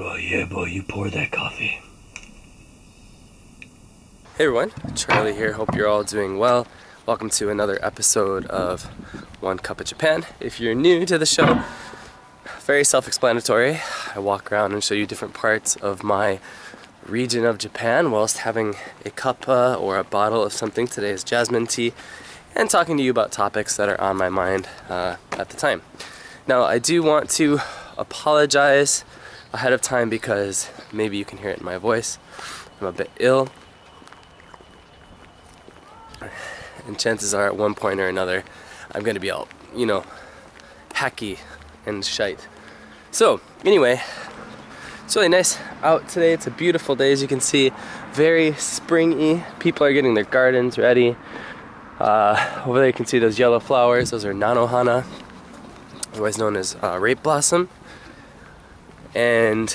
Oh yeah, boy, you pour that coffee. Hey everyone, Charlie here. Hope you're all doing well. Welcome to another episode of One Cuppa Japan. If you're new to the show, very self-explanatory. I walk around and show you different parts of my region of Japan whilst having a cuppa or a bottle of something. Today is jasmine tea, and talking to you about topics that are on my mind at the time. Now, I do want to apologize ahead of time because maybe you can hear it in my voice. I'm a bit ill, and chances are at one point or another I'm gonna be all, you know, hacky and shite. So anyway, it's really nice out today. It's a beautiful day, as you can see, very springy. People are getting their gardens ready. Over there you can see those yellow flowers. Those are nanohana, otherwise known as rape blossom. And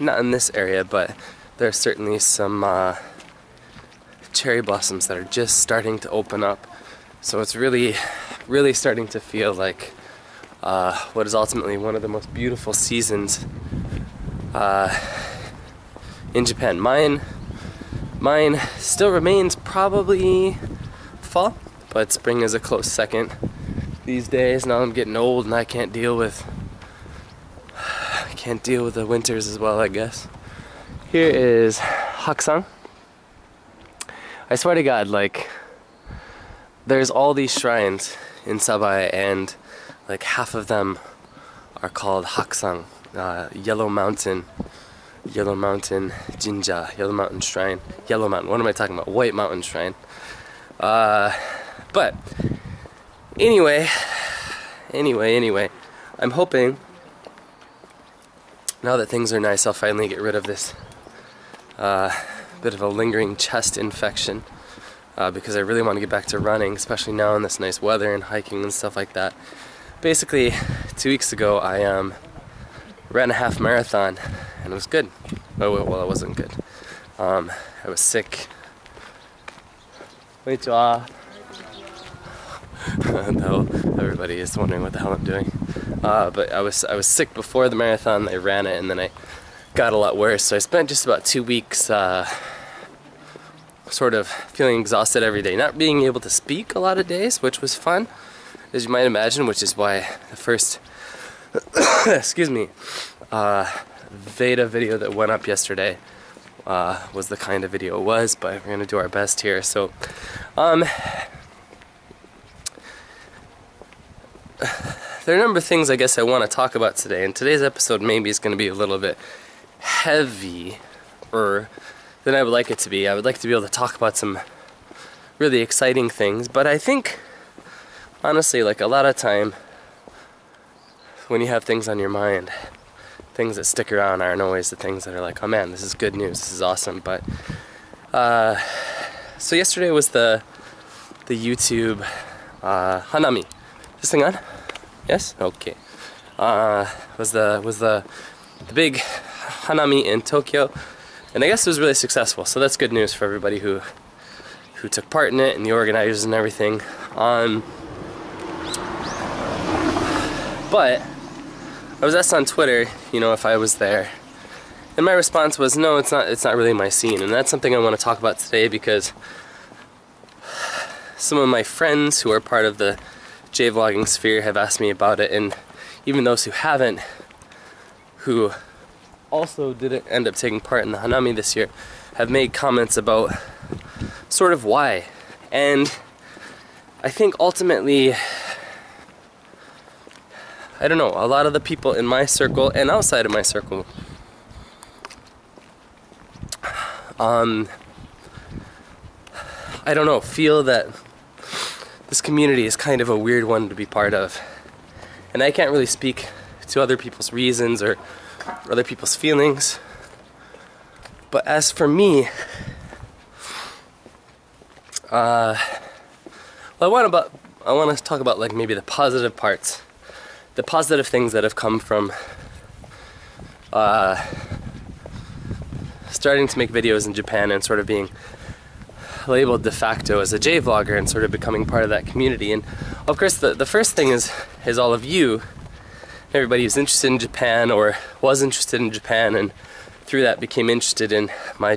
not in this area, but there are certainly some cherry blossoms that are just starting to open up. So it's really, really starting to feel like what is ultimately one of the most beautiful seasons in Japan. Mine still remains probably fall, but spring is a close second these days. Now I'm getting old and I can't deal with the winters as well, I guess. Here is Hakusan. I swear to God, like, there's all these shrines in Sabai, and like half of them are called Hakusan, Yellow Mountain Jinja, Yellow Mountain Shrine, Yellow Mountain, what am I talking about? White Mountain Shrine. But anyway, I'm hoping, now that things are nice, I'll finally get rid of this bit of a lingering chest infection because I really want to get back to running, especially now in this nice weather and hiking and stuff like that. Basically, 2 weeks ago I ran a half marathon and it was good. Oh, well, it wasn't good. I was sick. Konnichiwa. No, everybody is wondering what the hell I'm doing. But I was sick before the marathon. I ran it, and then I got a lot worse. So I spent just about 2 weeks sort of feeling exhausted every day, not being able to speak a lot of days, which was fun, as you might imagine, which is why the first excuse me, Veda video that went up yesterday was the kind of video it was, but we're gonna do our best here. So there are a number of things I guess I want to talk about today, and today's episode maybe is going to be a little bit heavier than I would like it to be. I would like to be able to talk about some really exciting things, but I think, honestly, like a lot of time, when you have things on your mind, things that stick around aren't always the things that are like, oh man, this is good news, this is awesome, but, so yesterday was the YouTube Hanami. This thing on? Yes? Okay. Was the big Hanami in Tokyo, and I guess it was really successful, so that's good news for everybody who took part in it and the organizers and everything. But I was asked on Twitter, you know, if I was there, and my response was no, it's not really my scene, and that's something I want to talk about today because some of my friends who are part of the J-vlogging sphere have asked me about it, and even those who haven't, who also didn't end up taking part in the Hanami this year, have made comments about sort of why. And I think ultimately, I don't know, a lot of the people in my circle and outside of my circle I don't know, feel that this community is kind of a weird one to be part of. And I can't really speak to other people's reasons or other people's feelings. But as for me, I want to talk about like maybe the positive parts, the positive things that have come from starting to make videos in Japan and sort of being labeled de facto as a J-vlogger and sort of becoming part of that community. And of course the first thing is all of you everybody who's interested in Japan or was interested in Japan, and through that became interested in my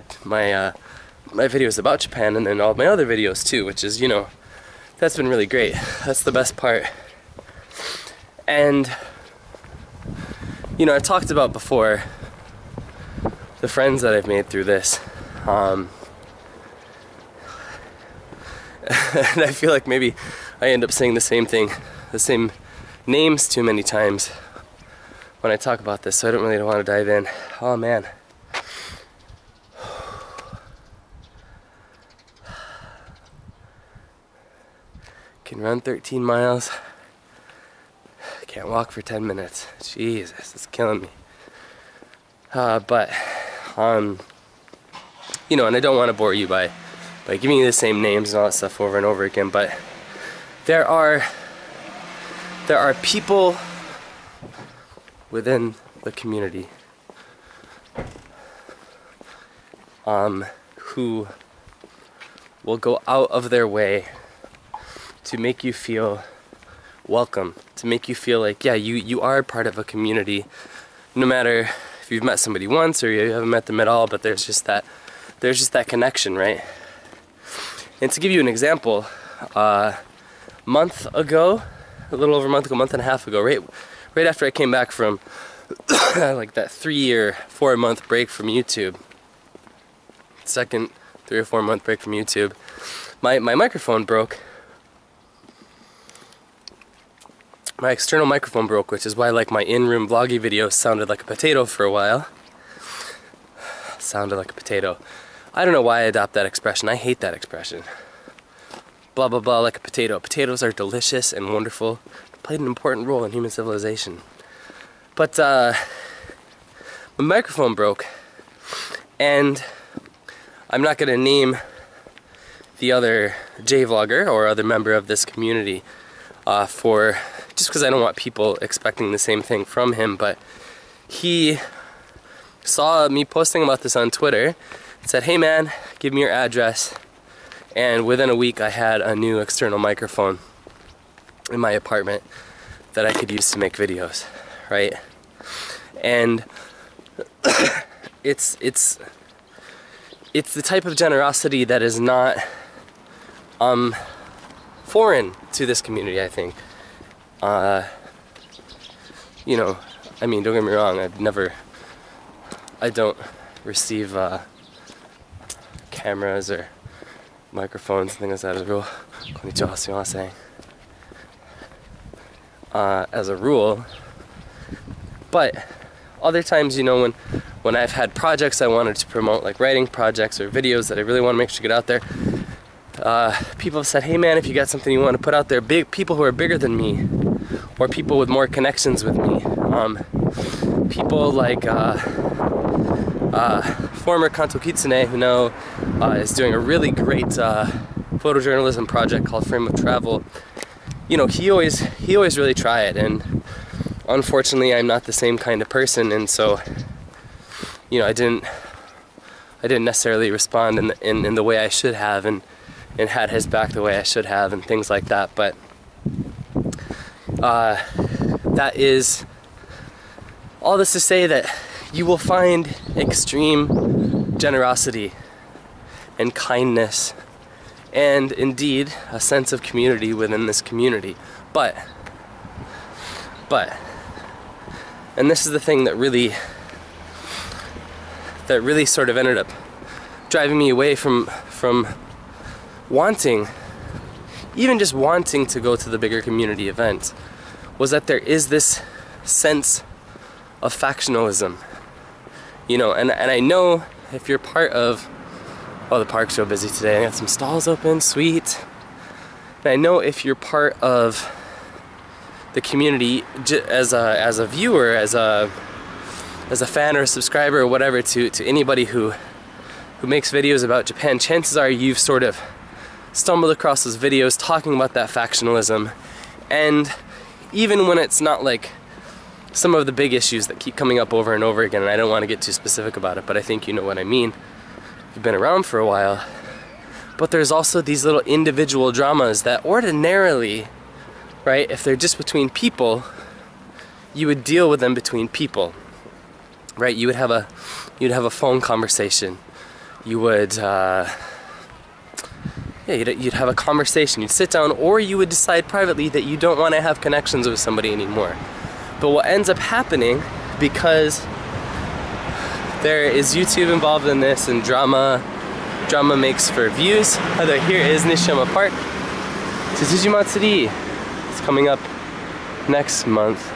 videos about Japan, and then all my other videos too, which is, you know, that's been really great. That's the best part. And, you know, I talked about before the friends that I've made through this. And I feel like maybe I end up saying the same thing, the same names too many times when I talk about this, so I don't really want to dive in. Oh man. Can run 13 miles. Can't walk for 10 minutes. Jesus, it's killing me. You know, and I don't want to bore you by giving you the same names and all that stuff over and over again, but there are people within the community who will go out of their way to make you feel welcome, to make you feel like, yeah, you are part of a community, no matter if you've met somebody once or you haven't met them at all, but there's just that connection, right? And to give you an example, a month and a half ago, right after I came back from like that 3 or 4 month break from YouTube, second 3 or 4 month break from YouTube, my microphone broke. My external microphone broke, which is why like my in-room vloggy video sounded like a potato for a while. Sounded like a potato. I don't know why I adopt that expression. I hate that expression. Blah, blah, blah, like a potato. Potatoes are delicious and wonderful. They played an important role in human civilization. But my microphone broke, and I'm not going to name the other J-vlogger or other member of this community for... just because I don't want people expecting the same thing from him, but he saw me posting about this on Twitter and said, hey man, give me your address, and within a week I had a new external microphone in my apartment that I could use to make videos, right? And it's the type of generosity that is not foreign to this community, I think. You know, I mean, don't get me wrong, I don't receive cameras or microphones and things as a rule. As a rule. But other times, you know, when I've had projects I wanted to promote, like writing projects or videos that I really want to make sure to get out there, people have said, hey man, if you got something you want to put out there, people who are bigger than me, or people with more connections with me, people like former Kanto Kitsune, who now is doing a really great photojournalism project called Frame of Travel. You know, he always really try it, and unfortunately I'm not the same kind of person, and so, you know, I didn't necessarily respond in the way I should have, and had his back the way I should have, and things like that. But that is all this to say that you will find extreme generosity and kindness and indeed a sense of community within this community. But and this is the thing that really sort of ended up driving me away from wanting, even just wanting to go to the bigger community event, was that there is this sense of factionalism. You know, and I know if you're part of... oh, the park's so busy today. I got some stalls open. Sweet. And I know if you're part of the community as a viewer, as a fan or a subscriber or whatever to anybody who makes videos about Japan, chances are you've sort of stumbled across those videos talking about that factionalism. And even when it's not like some of the big issues that keep coming up over and over again, and I don't want to get too specific about it, but I think you know what I mean. You've been around for a while. But there's also these little individual dramas that ordinarily, right, if they're just between people, you would deal with them between people, right? You would have a phone conversation. You would you'd have a conversation. You'd sit down, or you would decide privately that you don't want to have connections with somebody anymore. But what ends up happening, because there is YouTube involved in this, and drama makes for views. Here is Nishiyama Park. Tsutsuji Matsuri is coming up next month.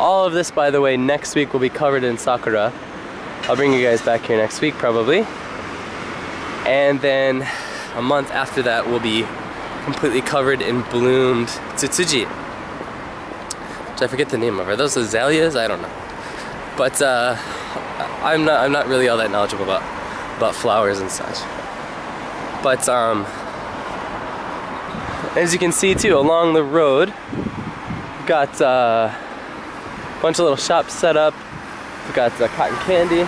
All of this, by the way, next week will be covered in sakura. I'll bring you guys back here next week, probably. And then a month after that will be completely covered in bloomed tsutsuji. Which I forget the name of. Are those azaleas? I don't know. But I'm not really all that knowledgeable about flowers and such. But as you can see too, along the road, we've got a bunch of little shops set up. We've got the cotton candy.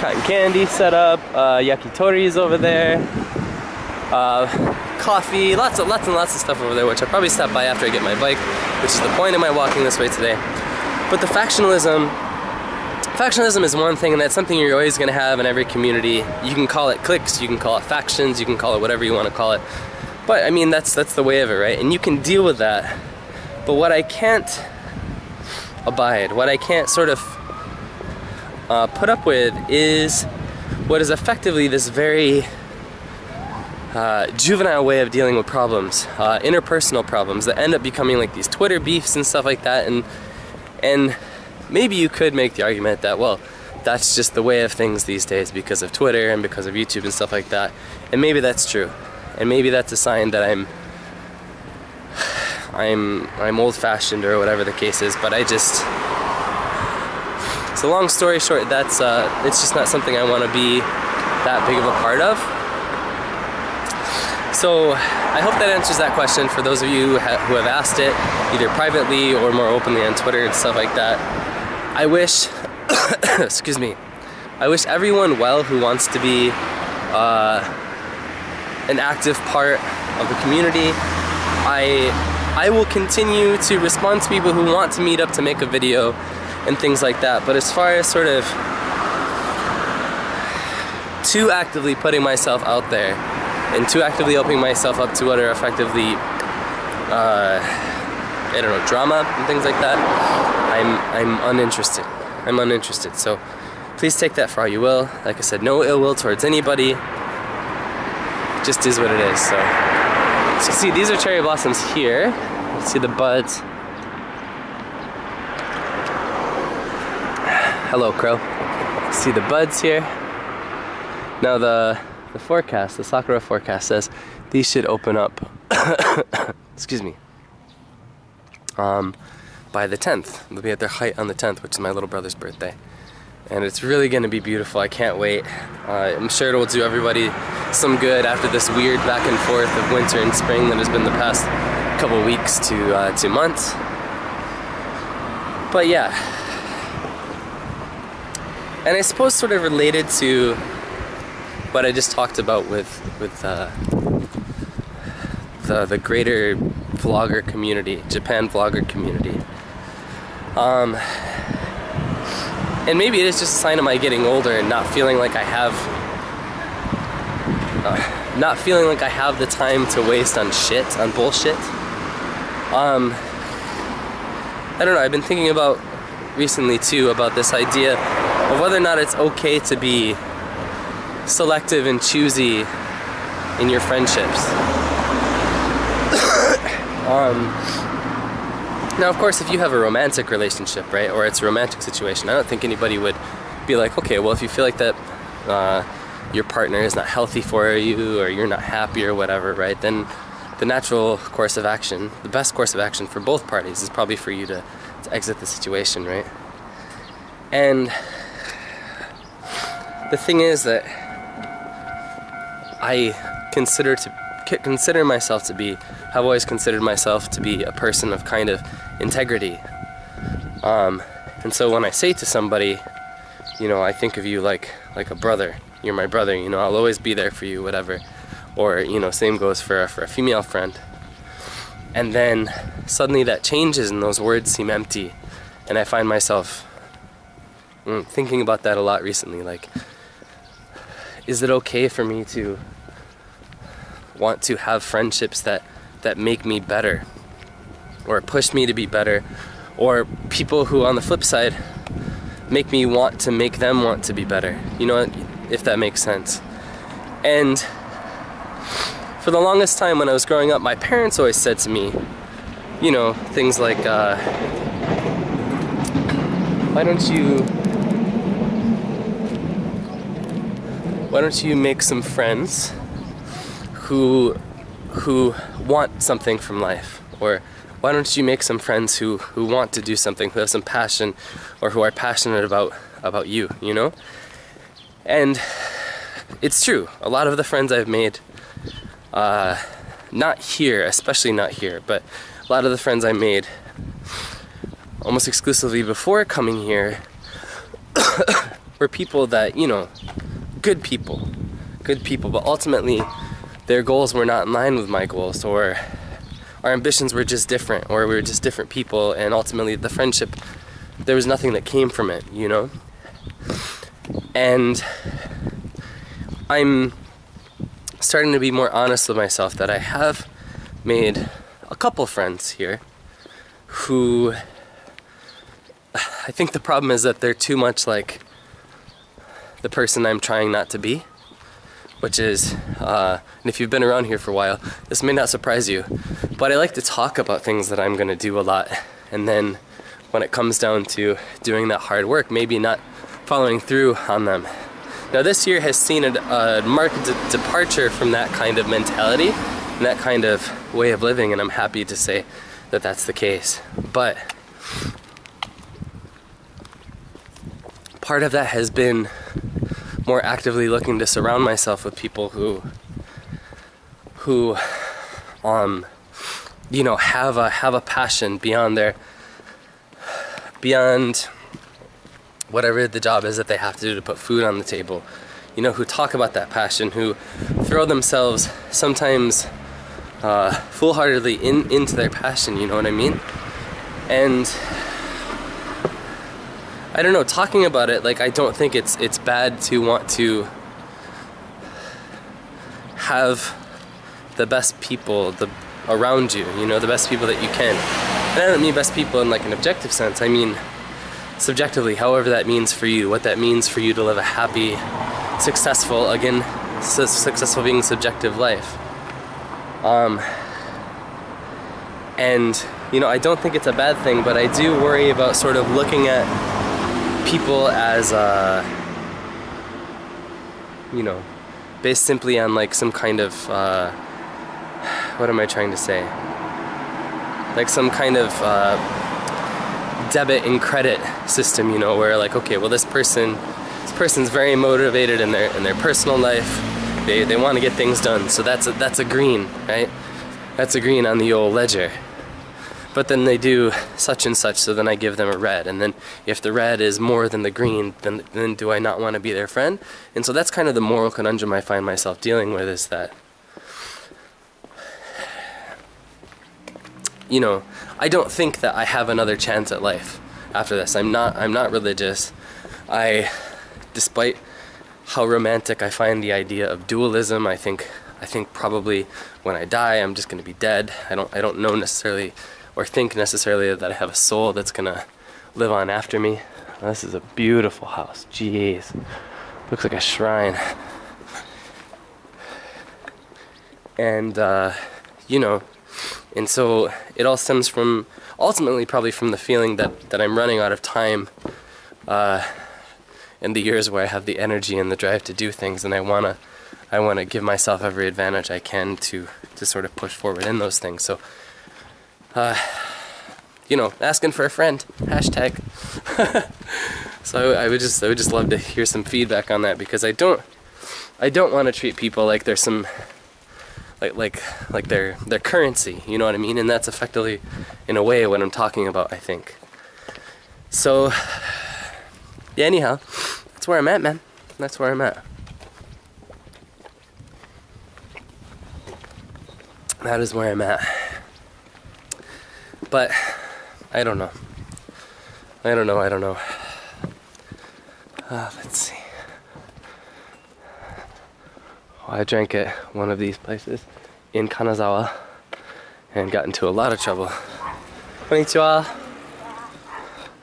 Cotton candy set up, yakitori's over there, coffee, lots and lots of stuff over there, which I'll probably stop by after I get my bike, which is the point of my walking this way today. But the factionalism is one thing, and that's something you're always going to have in every community. You can call it cliques, you can call it factions, you can call it whatever you want to call it. But I mean, that's the way of it, right? And you can deal with that. But what I can't abide, what I can't sort of put up with, is what is effectively this very juvenile way of dealing with problems, interpersonal problems that end up becoming like these Twitter beefs and stuff like that. And maybe you could make the argument that, well, that's just the way of things these days because of Twitter and because of YouTube and stuff like that. And maybe that's true. And maybe that's a sign that I'm old-fashioned or whatever the case is. But I just... So long story short, that's it's just not something I want to be that big of a part of. So I hope that answers that question for those of you who have asked it, either privately or more openly on Twitter and stuff like that. I wish, excuse me, I wish everyone well who wants to be an active part of the community. I will continue to respond to people who want to meet up to make a video and things like that, but as far as sort of too actively putting myself out there and too actively opening myself up to what are effectively I don't know, drama and things like that, I'm uninterested. I'm uninterested. So please take that for all you will. Like I said, no ill will towards anybody. It just is what it is. So see, these are cherry blossoms here. Let's see the buds. Hello, crow. See the buds here. Now the forecast, the sakura forecast says these should open up. Excuse me. By the 10th, they'll be at their height on the 10th, which is my little brother's birthday, and it's really going to be beautiful. I can't wait. I'm sure it will do everybody some good after this weird back and forth of winter and spring that has been the past couple weeks to 2 months. But yeah. And I suppose sort of related to what I just talked about with the greater vlogger community, Japan vlogger community. And maybe it is just a sign of my getting older and not feeling like I have the time to waste on bullshit. I don't know. I've been thinking about recently too about this idea of whether or not it's okay to be selective and choosy in your friendships. Now, of course, if you have a romantic relationship, right, or it's a romantic situation, I don't think anybody would be like, okay, well, if you feel like that your partner is not healthy for you, or you're not happy or whatever, right, then the natural course of action, the best course of action for both parties is probably for you to exit the situation, right? And the thing is that I consider myself to be, have always considered myself to be a person of kind of integrity. And so when I say to somebody, you know, I think of you like a brother. You're my brother, you know, I'll always be there for you, whatever. Or, you know, same goes for a female friend. And then suddenly that changes and those words seem empty. And I find myself thinking about that a lot recently. Like, is it okay for me to want to have friendships that make me better or push me to be better, or people who on the flip side make me want to make them want to be better, you know, if that makes sense? And for the longest time when I was growing up, my parents always said to me, you know, things like, why don't you make some friends who want something from life, or why don't you make some friends who want to do something, who have some passion, or who are passionate about you, you know? And it's true. A lot of the friends I've made, not here, especially not here, but a lot of the friends I made almost exclusively before coming here were people that, you know, good people, but ultimately their goals were not in line with my goals, or our ambitions were just different, or we were just different people, and ultimately the friendship, there was nothing that came from it, you know? And I'm starting to be more honest with myself that I have made a couple friends here who, I think the problem is that they're too much like the person I'm trying not to be, which is, and if you've been around here for a while, this may not surprise you, but I like to talk about things that I'm gonna do a lot, and then when it comes down to doing that hard work, maybe not following through on them. Now this year has seen a marked departure from that kind of mentality, and that kind of way of living, and I'm happy to say that that's the case. But part of that has been more actively looking to surround myself with people who you know, have a passion beyond whatever the job is that they have to do to put food on the table, you know, who talk about that passion, who throw themselves sometimes foolhardily into their passion, you know what I mean? And I don't know, talking about it, like, I don't think it's bad to want to have the best people around you, you know, the best people that you can. And I don't mean best people in like an objective sense, I mean subjectively, however that means for you, what that means for you to live a happy, successful, again, successful being subjective life. And, you know, I don't think it's a bad thing, but I do worry about sort of looking at people as, you know, based simply on like some kind of, what am I trying to say? Like some kind of debit and credit system, you know, where like, okay, well this person's very motivated in their personal life. They want to get things done, so that's a green, right? That's a green on the old ledger. But then they do such and such, so then I give them a red. And then if the red is more than the green, then do I not want to be their friend? And so that's kind of the moral conundrum I find myself dealing with, is that, you know, I don't think that I have another chance at life after this. I'm not religious. Despite how romantic I find the idea of dualism, I think probably when I die, I'm just going to be dead. I don't know necessarily, or think necessarily, that I have a soul that's gonna live on after me. Well, this is a beautiful house, jeez. Looks like a shrine. And, you know, and so it all stems from, ultimately probably from the feeling that I'm running out of time in the years where I have the energy and the drive to do things, and I wanna give myself every advantage I can to sort of push forward in those things. So, you know, asking for a friend, hashtag. So I would just love to hear some feedback on that, because I don't want to treat people like they're some, like their currency, you know what I mean? And that's effectively, in a way, what I'm talking about, I think. So, yeah, anyhow, that's where I'm at, man. That's where I'm at. That is where I'm at. But I don't know. I don't know. Let's see. Oh, I drank at one of these places in Kanazawa and got into a lot of trouble. Konnichiwa.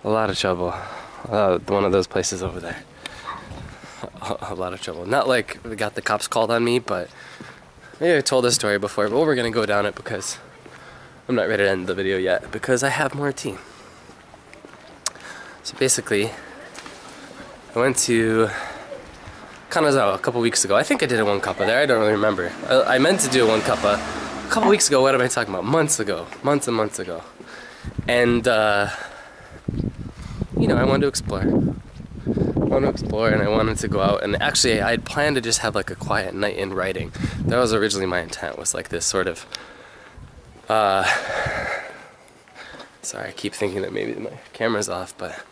A lot of trouble. One of those places over there. A lot of trouble. Not like we got the cops called on me, but maybe I told this story before, but we're gonna go down it because I'm not ready to end the video yet because I have more tea. So basically, I went to Kanazawa a couple weeks ago. I think I did a One Cuppa there. I don't really remember. I meant to do a One Cuppa a couple weeks ago. What am I talking about? Months ago. Months and months ago. And, you know, I wanted to explore. And I wanted to go out. And actually, I had planned to just have like a quiet night in writing. That was originally my intent, was like this sort of... sorry, I keep thinking that maybe my camera's off, but...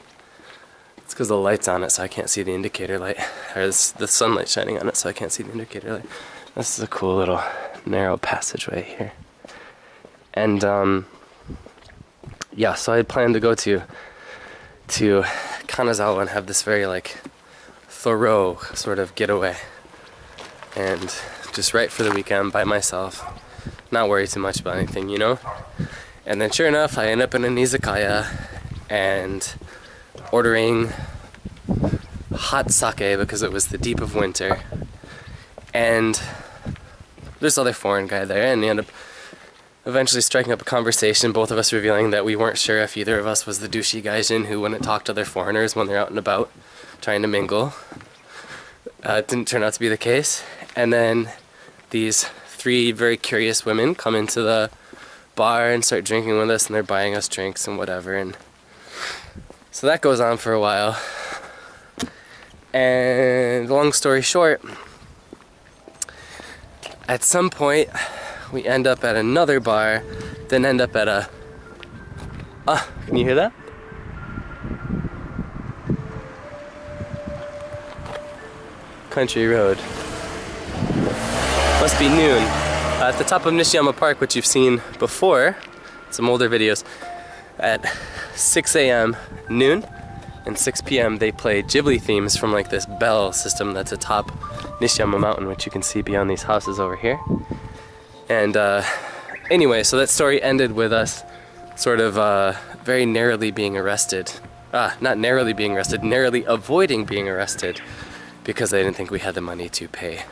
It's because the light's on it, so I can't see the indicator light. Or the sunlight shining on it, so I can't see the indicator light. This is a cool little narrow passageway here. And, yeah, so I had planned to go to Kanazawa and have this very, like, thorough sort of getaway. And just write for the weekend by myself. Not worry too much about anything, you know? And then sure enough, I end up in an izakaya and... ordering hot sake because it was the deep of winter, and this other foreign guy there, and he ended up eventually striking up a conversation, both of us revealing that we weren't sure if either of us was the douchey gaijin who wouldn't talk to other foreigners when they're out and about trying to mingle. It didn't turn out to be the case, and then these three very curious women come into the bar and start drinking with us, and they're buying us drinks and whatever, and so that goes on for a while. And long story short, at some point we end up at another bar, then end up at a... can you hear that? Country road. Must be noon. At the top of Nishiyama Park, which you've seen before, some older videos, at 6 a.m., noon, and 6 p.m. they play Ghibli themes from like this bell system that's atop Nishiyama Mountain, which you can see beyond these houses over here. And anyway, so that story ended with us sort of very narrowly being arrested. Not narrowly being arrested, narrowly avoiding being arrested because they didn't think we had the money to pay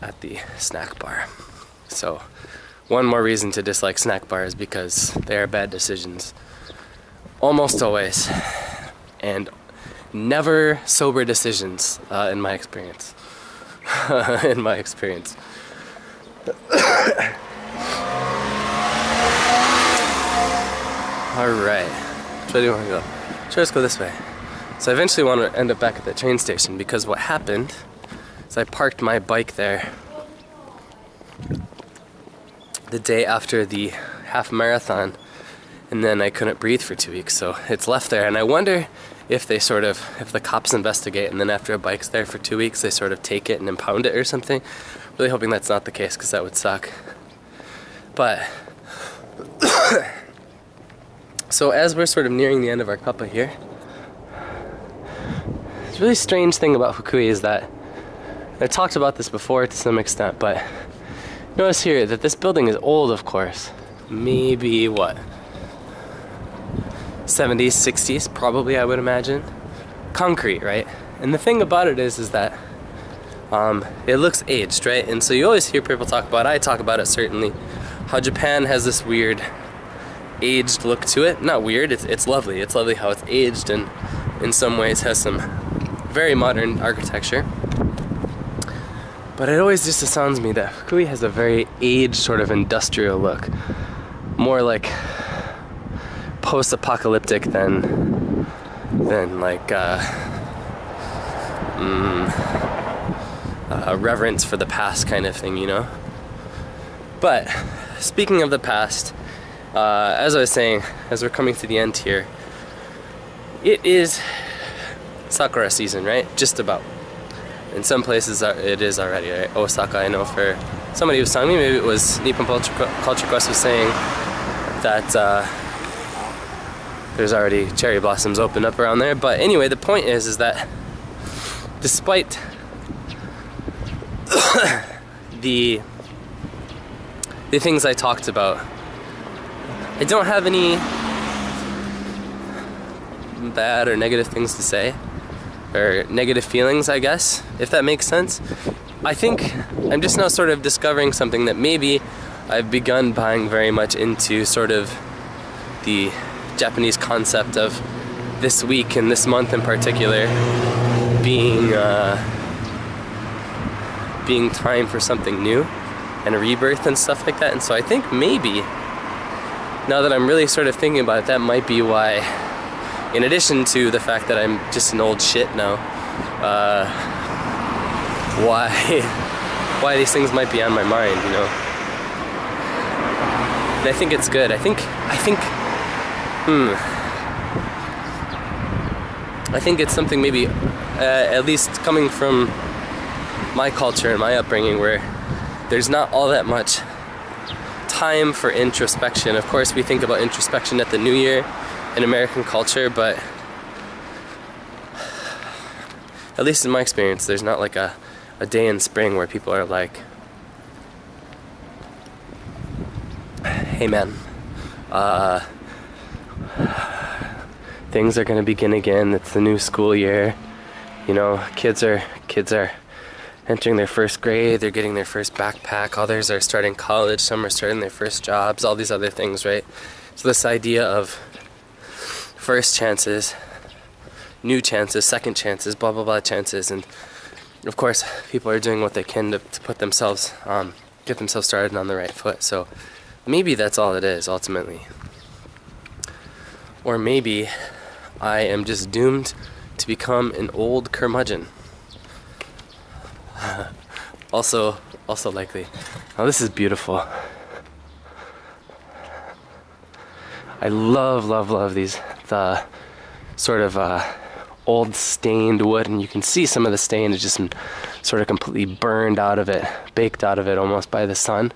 at the snack bar. So. One more reason to dislike snack bars, because they are bad decisions. Almost always. And never sober decisions, in my experience. Alright. Which way do you want to go? Sure, let's go this way. So I eventually want to end up back at the train station, because what happened is I parked my bike there the day after the half marathon, and then I couldn't breathe for 2 weeks, so it's left there. And I wonder if they sort of, if the cops investigate, and then after a bike's there for 2 weeks, they sort of take it and impound it or something. Really hoping that's not the case, because that would suck. But, so as we're sort of nearing the end of our cuppa here, the really strange thing about Fukui is that, I talked about this before to some extent, but notice here that this building is old, of course. Maybe what? 70s, 60s, probably, I would imagine. Concrete, right? And the thing about it is that it looks aged, right? And so you always hear people talk about, I talk about it certainly, how Japan has this weird aged look to it. Not weird, it's lovely. It's lovely how it's aged, and in some ways has some very modern architecture. But it always just astounds me that Fukui has a very aged sort of industrial look. More like post-apocalyptic than like a reverence for the past kind of thing, you know? But speaking of the past, as I was saying, as we're coming to the end here, it is sakura season, right? Just about. In some places it is already, right? Osaka, I know for somebody was telling me, maybe it was Nippon Culture Quest was saying that there's already cherry blossoms open up around there. But anyway, the point is that despite the things I talked about, I don't have any bad or negative things to say, or negative feelings, I guess, if that makes sense. I think I'm just now sort of discovering something that maybe I've begun buying very much into, sort of the Japanese concept of this week and this month in particular being being time for something new and a rebirth and stuff like that. And so I think maybe, now that I'm really sort of thinking about it, that might be why, in addition to the fact that I'm just an old shit now, why these things might be on my mind, you know. And I think it's good. I think it's something maybe, at least coming from my culture and my upbringing, where there's not all that much time for introspection. Of course, we think about introspection at the New Year in American culture, but at least in my experience, there's not like a day in spring where people are like, hey man, things are gonna begin again, it's the new school year, you know, kids are entering their first grade, they're getting their first backpack, others are starting college, some are starting their first jobs, all these other things, right? So this idea of first chances, new chances, second chances, blah, blah, blah chances, and of course people are doing what they can to put themselves, get themselves started on the right foot. So maybe that's all it is, ultimately. Or maybe I am just doomed to become an old curmudgeon. Also likely. Now this is beautiful. I love these, the sort of old stained wood, and you can see some of the stain is just sort of completely burned out of it, baked out of it almost by the sun.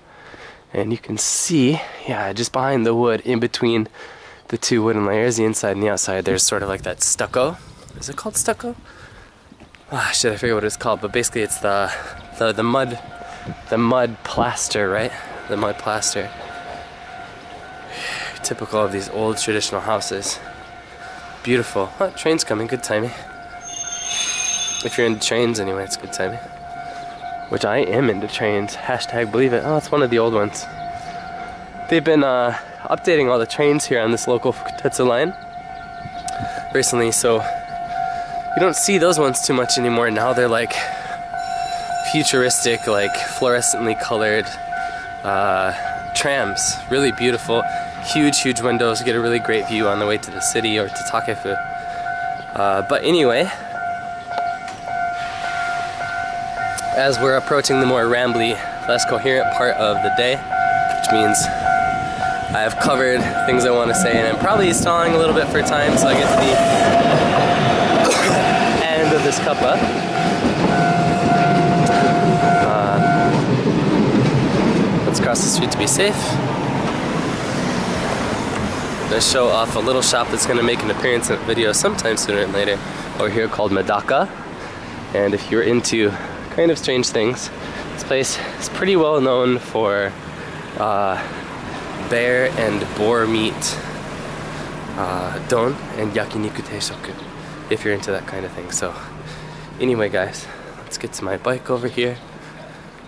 And you can see, yeah, just behind the wood, in between the two wooden layers, the inside and the outside, there's sort of like that stucco. Is it called stucco? Ah, shit, I forget what it's called, but basically it's the mud plaster, right? The mud plaster. Typical of these old traditional houses. Beautiful. Huh, train's coming, good timing. If you're into trains anyway, it's good timing. Which I am into trains, hashtag believe it. Oh, it's one of the old ones. They've been updating all the trains here on this local Fukutetsu line recently, so you don't see those ones too much anymore. Now they're like futuristic, like fluorescently colored trams. Really beautiful, huge windows. You get a really great view on the way to the city or to Takefu. But anyway, as we're approaching the more rambly, less coherent part of the day, which means I have covered things I want to say, and I'm probably stalling a little bit for time, so I get to the of this cuppa. Let's cross the street to be safe. I'm gonna show off a little shop that's gonna make an appearance in a video sometime sooner than later over here called Medaka. And if you're into kind of strange things, this place is pretty well known for bear and boar meat don and yakiniku teishoku, if you're into that kind of thing. So anyway guys, let's get to my bike over here.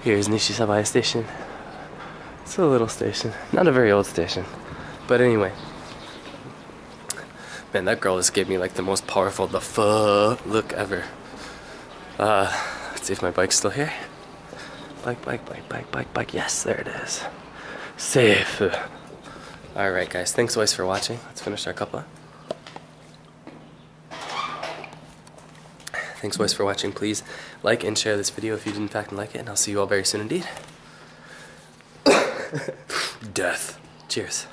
Here's Nishi-Sabae station. It's a little station, not a very old station, but anyway. Man, that girl just gave me like the most powerful the fuck look ever. Let's see if my bike's still here. Bike, yes, there it is. Safe. Alright guys, thanks always for watching. Let's finish our cuppa. Thanks boys for watching. Please like and share this video if you did in fact like it, and I'll see you all very soon indeed. Death. Cheers.